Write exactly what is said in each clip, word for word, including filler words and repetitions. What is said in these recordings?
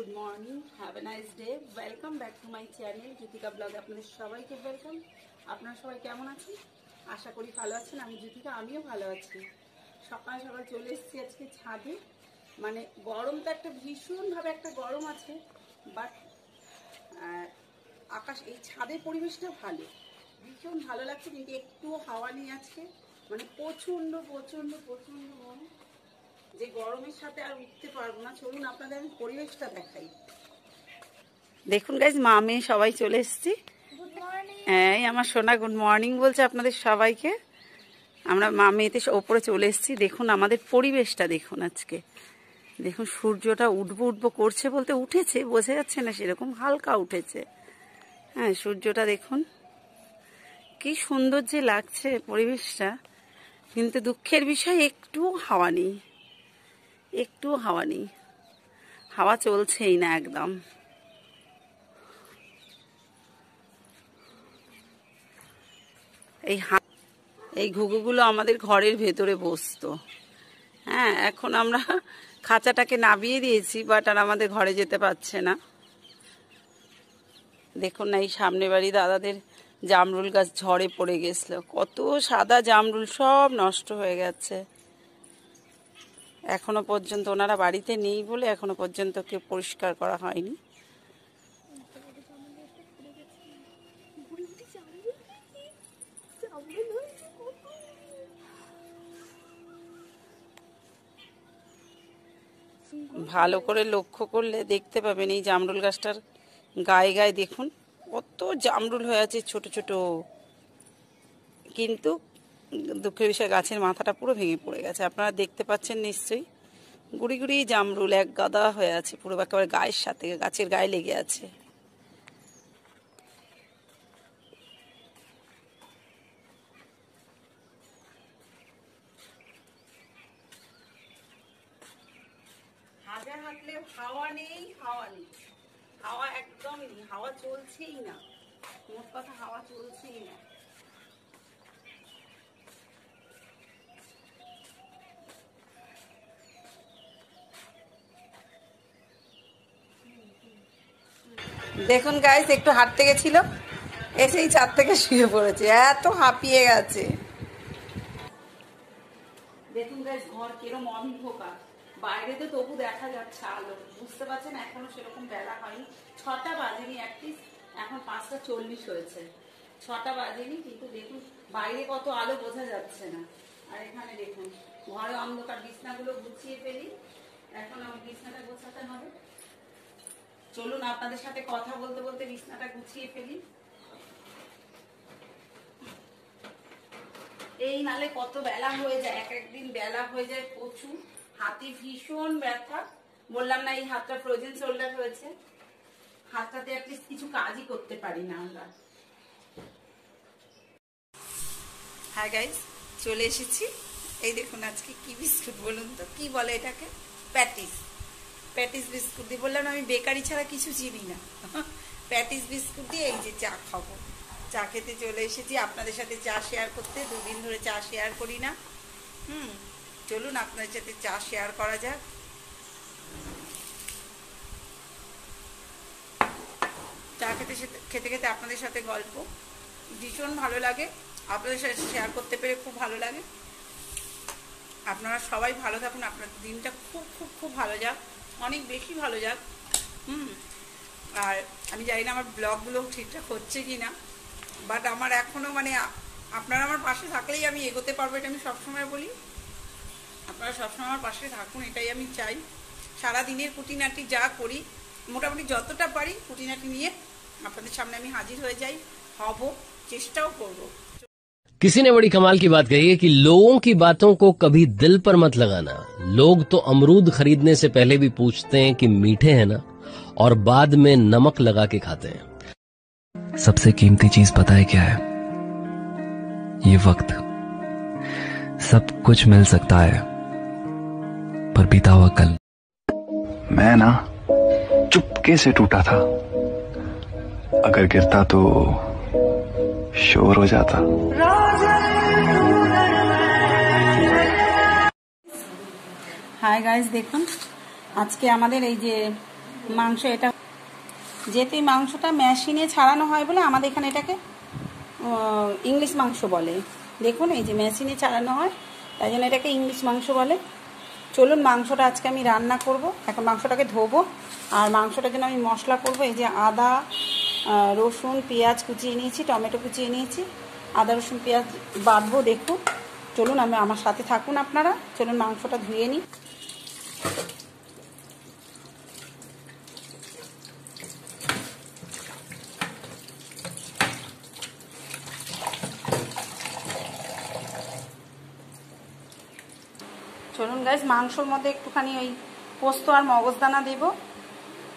Good morning have a nice day welcome back to my channel Jyotika blog अपने सबाई के welcome अपना सबाई केमन आछेन आशा करी भालो आछेन आमी ज्योतिका आमिओ भालो आछि सकाल सकाल चले एसेछि आजके छादे माने गरम तो एक भीषण भावे एक गरम आछे बाट आकाश ए छादेर परिवेशटा भालो भीषण भालो लागछे किन्तु एकटुओ हावा नेई आजके माने प्रचंड प्रचंड प्रचंड गरम যে গরমের সাথে আর উঠতে পারবো না। চলুন আপনাদের আমি পরিবেশটা দেখাই। দেখুন গাইস মা মেয়ে সবাই চলে এসেছি। Good morning. হ্যাঁ আমার সোনা গুড মর্নিং বলছে আপনাদের সবাইকে। আমরা মা মেয়েতে উপরে চলে এসেছি। দেখুন আমাদের পরিবেশটা দেখুন আজকে। দেখুন সূর্যটা উঠবো উঠবো করছে, বলতে উঠেছে, বোঝা যাচ্ছে না সেরকম, হালকা উঠেছে। হ্যাঁ সূর্যটা দেখুন কি সুন্দর যে লাগছে পরিবেশটা, কিন্তু দুঃখের বিষয় একটু হাওয়া নেই, একটু হাওয়া নেই, হাওয়া চলছেই না একদম। এই এই ঘুঘুগুলো আমাদের ঘরের ভেতরে বসতো। হ্যাঁ এখন আমরা খাঁচাটাকে নামিয়ে দিয়েছি, বাট আর আমাদের ঘরে যেতে পারছে না। দেখুন না এই সামনে বাড়ি দাদাদের জামরুল গাছ ঝড়ে পড়ে গেছিল, কত সাদা জামরুল সব নষ্ট হয়ে গেছে। এখনো পর্যন্ত ওনারা বাড়িতে নেই বলে এখনো পর্যন্ত কেউ পরিষ্কার করা হয়নি। ভালো করে লক্ষ্য করলে দেখতে পাবেন এই জামরুল গাছটার গায়ে গায়ে দেখুন কত জামরুল হয়ে আছে ছোট ছোট, কিন্তু দুঃখের বিষয়ে গাছের মাথাটা পুরো ভেঙে পড়ে গেছে। আপনারা দেখতে পাচ্ছেন নিশ্চয়ই গুড়ি গুড়ি জামরুল এক গাদা হয়ে আছে, পুরো একেবারে গায়ের সাথে গাছের গায়ে লেগে আছে। হাজার হাঁটলে হাওয়া নেই, হাওয়া নেই, হাওয়া একদম নেই, হাওয়া চলছেই না, মোট কথা হাওয়া চলছেই না। দেখুন গাইস একটু হাঁটতে গেছিল, এসেই চার থেকে শুয়ে পড়েছে, এত হাঁপিয়ে গেছে। দেখুন গাইস ঘর কিরকম অন্ধকার, বাইরে তো তবু দেখা যাচ্ছে আলো, বুঝতে পারছেন এখনো সেরকম বেলা হয়নি, ছটা বাজেনি, অ্যাটলিস্ট এখন পাঁচটা চল্লিশ হয়েছে, ছটা বাজেনি, কিন্তু দেখুন বাইরে কত আলো বোঝা যাচ্ছে না। আর এখানে দেখুন ঘরে অন্ধকার, বিছনাগুলো গুছিয়ে ফেলি, এখন আমার বিছনাটা গোছাতে হবে। চলুন আপনাদের সাথে কথা বলতে বলতে বিছনাটা গুছিয়ে ফেলি। এই নালে কত বেলা হয়ে যায়, এক একদিন বেলা হয়ে যায় প্রচুর। হাতে ভীষণ ব্যথা, বললাম না এই হাতটা ফ্রোজেন শোল্ডার হয়েছে, হাতটাতে অ্যাটলিস্ট কিছু কাজই করতে পারি না আমরা। হ্যাঁ গাইস চলে এসেছি। এই দেখুন আজকে কি বিস্কুট বলুন তো, কি বলে এটাকে, প্যাটিস, প্যাটিস বিস্কুট দিয়ে। বললাম আমি বেকারি ছাড়া কিছু চিনি না। প্যাটিস বিস্কুট দিয়ে এই যে চা খাবো, চা খেতে চলে এসেছি আপনাদের সাথে চা শেয়ার করতে। দুদিন ধরে চা শেয়ার করি না। হুম চলুন আপনাদের সাথে চা শেয়ার করা যাক। চা খেতে খেতে খেতে আপনাদের সাথে গল্প ভীষণ ভালো লাগে, আপনাদের সাথে শেয়ার করতে পেরে খুব ভালো লাগে। আপনারা সবাই ভালো থাকুন, আপনাদের দিনটা খুব খুব খুব ভালো যাক, অনেক বেশি ভালো যাক। হুম আর আমি জানি না আমার ব্লগগুলো ঠিকঠাক হচ্ছে কি না, বাট আমার এখনও মানে আপনারা আমার পাশে থাকলেই আমি এগোতে পারবো, এটা আমি সবসময় বলি। আপনারা সবসময় আমার পাশে থাকুন, এটাই আমি চাই। সারাদিনের খুঁটিনাটি যা করি মোটামুটি যতটা পারি খুঁটিনাটি নিয়ে আপনাদের সামনে আমি হাজির হয়ে যাই, হব, চেষ্টাও করব। किसी ने बड़ी कमाल की बात कही है कि लोगों की बातों को कभी दिल पर मत लगाना। लोग तो अमरूद खरीदने से पहले भी पूछते हैं कि मीठे हैं ना, और बाद में नमक लगा के खाते हैं। सबसे कीमती चीज पता है क्या है? ये वक्त। सब कुछ मिल सकता है पर बीता हुआ कल। मैं ना चुपके से टूटा था, अगर गिरता तो शोर हो जाता। হাই গাইস দেখুন আজকে আমাদের এই যে মাংস এটা যেহেতু মাংসটা মেশিনে ছাড়ানো হয় বলে আমাদের এখানে এটাকে ইংলিশ মাংস বলে। দেখুন এই যে মেশিনে ছাড়ানো হয় তাই জন্য এটাকে ইংলিশ মাংস বলে। চলুন মাংসটা আজকে আমি রান্না করব। এখন মাংসটাকে ধোবো আর মাংসটার জন্য আমি মশলা করব। এই যে আদা রসুন পেঁয়াজ কুচিয়ে নিয়েছি, টমেটো কুচিয়ে নিয়েছি, আদা রসুন পেঁয়াজ বাটবো। দেখুন চলুন আমি আমার সাথে থাকুন আপনারা। চলুন মাংসটা ধুয়ে নিই। চলুন গাইস মাংসর মধ্যে একটুখানি ওই পোস্ত আর মগজদানা দেব।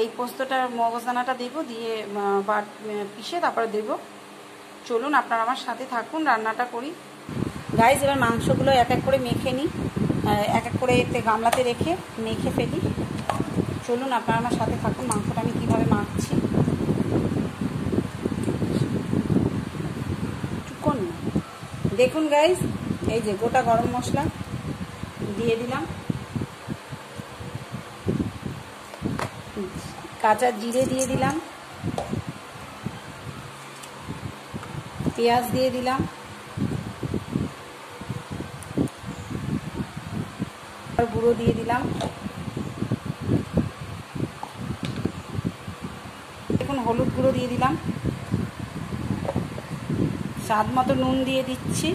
এই পোস্তটার মগজদানাটা দেব, দিয়ে বাট পিষে তারপরে দেব। চলুন আপনারা আমার সাথে থাকুন, রান্নাটা করি। গাইস এবার মাংসগুলো এক এক করে মেখে নিই, এক এক করে এতে গামলাতে রেখে মেখে ফেলি। চলুন আপনারা আমার সাথে থাকুন মাংসটা আমি কীভাবে মাখছি। দেখুন গাইস এই যে গোটা গরম মশলা দিয়ে দিলাম, কাঁচা জিরে দিয়ে দিলাম, পেঁয়াজ দিয়ে দিলাম, আর গুঁড়ো দিয়ে দিলাম। এখন হলুদ গুঁড়ো দিয়ে দিলাম, স্বাদ মতো নুন দিয়ে দিচ্ছি,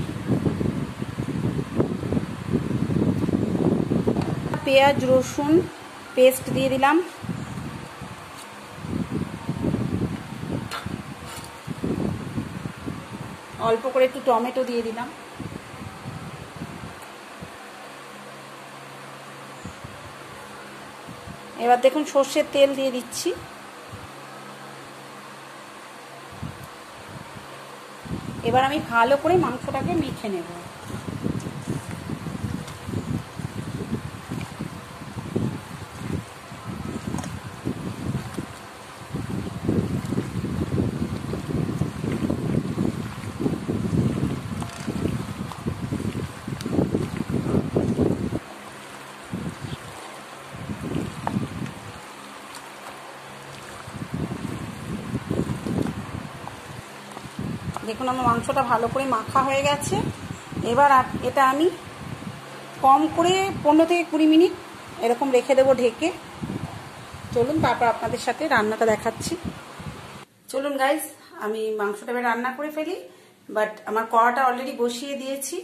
পেঁয়াজ রসুন পেস্ট দিয়ে দিলাম, অল্প করে একটু টমেটো দিয়ে দিলাম, এবার দেখুন সর্ষের তেল দিয়ে দিচ্ছি, এবার আমি ভালো করে মাংসটাকে মেখে নেব। দেখুন আমার মাংসটা ভালো করে মাখা হয়ে গেছে। এবার এটা আমি কম করে পনেরো থেকে কুড়ি মিনিট এরকম রেখে দেবো ঢেকে। চলুন তারপর আপনাদের সাথে রান্নাটা দেখাচ্ছি। চলুন গাইজ আমি মাংসটা এবার রান্না করে ফেলি। বাট আমার কড়াটা অলরেডি বসিয়ে দিয়েছি।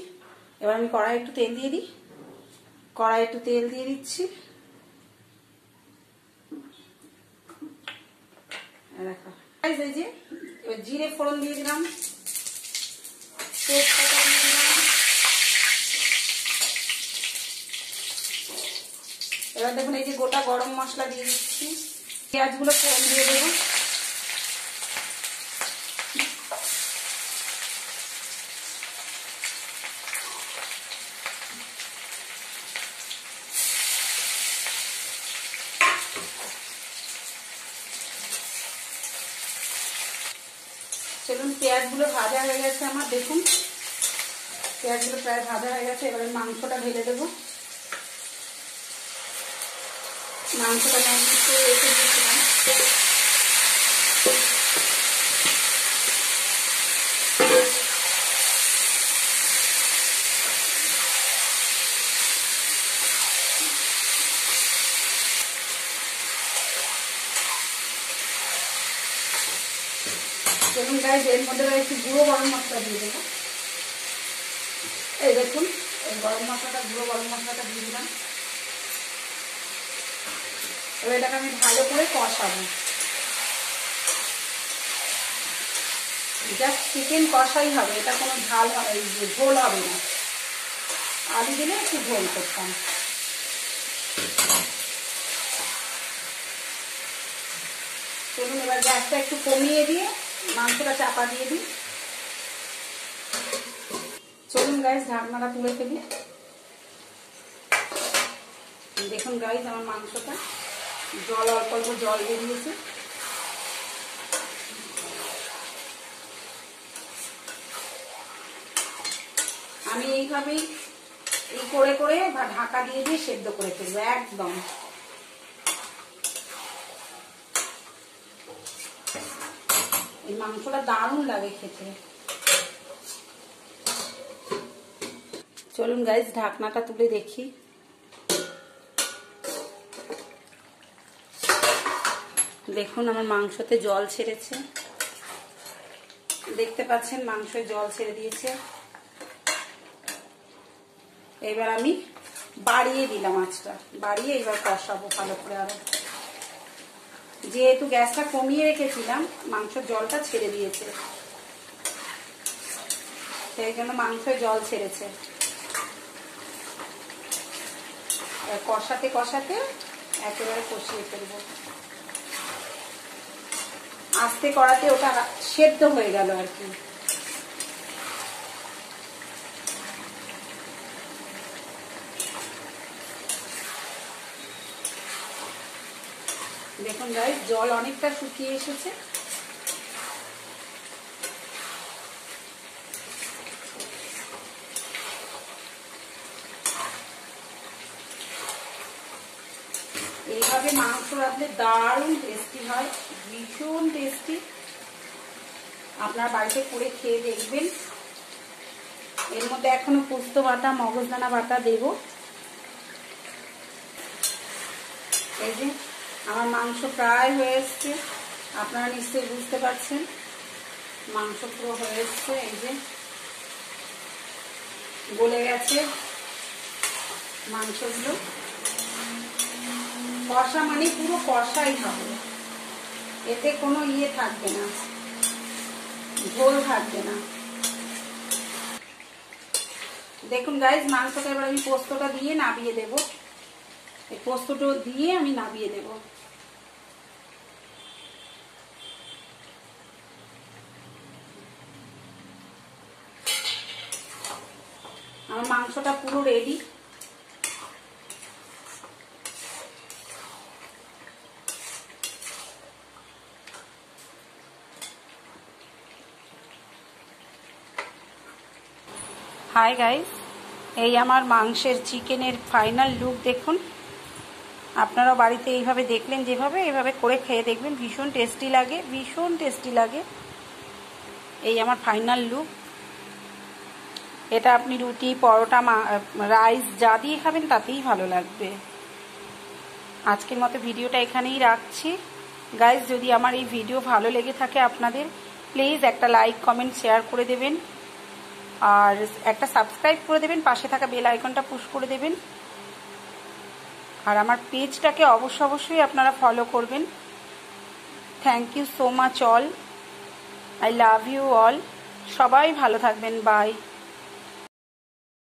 এবার আমি কড়াই একটু তেল দিয়ে দিই, কড়াই একটু তেল দিয়ে দিচ্ছি, এই যে জিরে ফোড়ন দিয়ে দিলাম, তেজপাতা দিয়ে দিলাম, এবার দেখুন এই যে গোটা গরম মশলা দিয়ে দিচ্ছি, পেঁয়াজগুলো ফোড়ন দিয়ে দেব, পেঁয়াজগুলো ভাজা হয়ে গেছে আমার। দেখুন পেঁয়াজগুলো প্রায় ভাজা হয়ে গেছে। এবারে মাংসটা ঢেলে দেব, মাংসটা রেখে দিয়েছিলাম। দেখুন গাইজ এর মধ্যে একটু গুঁড়ো গরম মশলা দিয়ে দেবো। এই দেখুন এই গরম মশলাটা গুঁড়ো গরম মশলাটা দিয়ে দিলাম। এবার এটাকে আমি ভালো করে কষাবো, জাস্ট চিকেন কষাই হবে, এটা কোনো ঝাল ঝোল হবে না। আলু দিলে একটু ঝোল করতাম। চলুন এবার গ্যাসটা একটু কমিয়ে দিয়ে মাংসটা চাপা দিয়ে দিই। চলুন গাইস ঢাকনাটা তুলে ফেলি। দেখুন গাইস আমার মাংসটা জল অল্প অল্প জল বেরিয়েছে। আমি এইভাবেই এই করে করে বা ঢাকা দিয়ে দিয়ে সেদ্ধ করে ফেলবো একদম। এই মাংসটা দারুণ লাগে খেতে। চলুন গাইস ঢাকনাটা তুলে দেখি। দেখুন আমার মাংসতে জল ছেড়েছে, দেখতে পাচ্ছেন মাংসে জল ছেড়ে দিয়েছে। এবার আমি বাড়িয়ে দিলাম আঁচটা, বাড়িয়ে এবার কষাবো ভালো করে। আরো যেহেতু গ্যাসটা কমিয়ে রেখেছিলাম মাংসের জলটা ছেড়ে দিয়েছে, সেই জন্য মাংসের জল ছেড়েছে। কষাতে কষাতে একেবারে কষিয়ে ফেলবো, আস্তে করাতে ওটা সেদ্ধ হয়ে গেল আর কি। দেখুন গাইস জল অনেকটা শুকিয়ে এসেছে। এইভাবে মাংস রাঁধলে দারুণ টেস্টি হয়, ভীষণ টেস্টি। আপনার বাড়িতে করে খেয়ে দেখবেন। এর মধ্যে এখনো পোস্ত বাটা, মগজদানা বাটা দেবো। এই যে আমার মাংস প্রায় হয়ে এসছে, আপনারা নিশ্চয়ই বুঝতে পারছেন মাংস পুরো হয়ে এসছে। এই যে গলে গেছে মাংসগুলো। কষা মানে পুরো কষাই হবে, এতে কোনো ইয়ে থাকবে না, ঝোল থাকবে না। দেখুন গাইস মাংসটা এবার আমি পোস্তটা দিয়ে নামিয়ে দেবো। এই পোস্তটা দিয়ে আমি নামিয়ে দেবো। আমার মাংসটা পুরো রেডি। হাই গাইস, এই আমার মাংসের চিকেনের ফাইনাল লুক দেখুন। আপনারা বাড়িতে এইভাবে দেখলেন যেভাবে, এইভাবে করে খেয়ে দেখবেন, ভীষণ টেস্টি লাগে, ভীষণ টেস্টি লাগে। এই আমার ফাইনাল লুক। এটা আপনি রুটি, পরোটা, রাইস যা দিয়ে খাবেন তাতেই ভালো লাগবে। আজকের মতো ভিডিওটা এখানেই রাখছি। গাইস যদি আমার এই ভিডিও ভালো লেগে থাকে আপনাদের, প্লিজ একটা লাইক, কমেন্ট, শেয়ার করে দেবেন আর একটা সাবস্ক্রাইব করে দেবেন, পাশে থাকা বেল আইকনটা পুশ করে দেবেন। আর আমার পেজটাকে অবশ্য অবশ্যই আপনারা ফলো করবেন। Thank you so much all, I love you all. সবাই ভালো থাকবেন, বাই।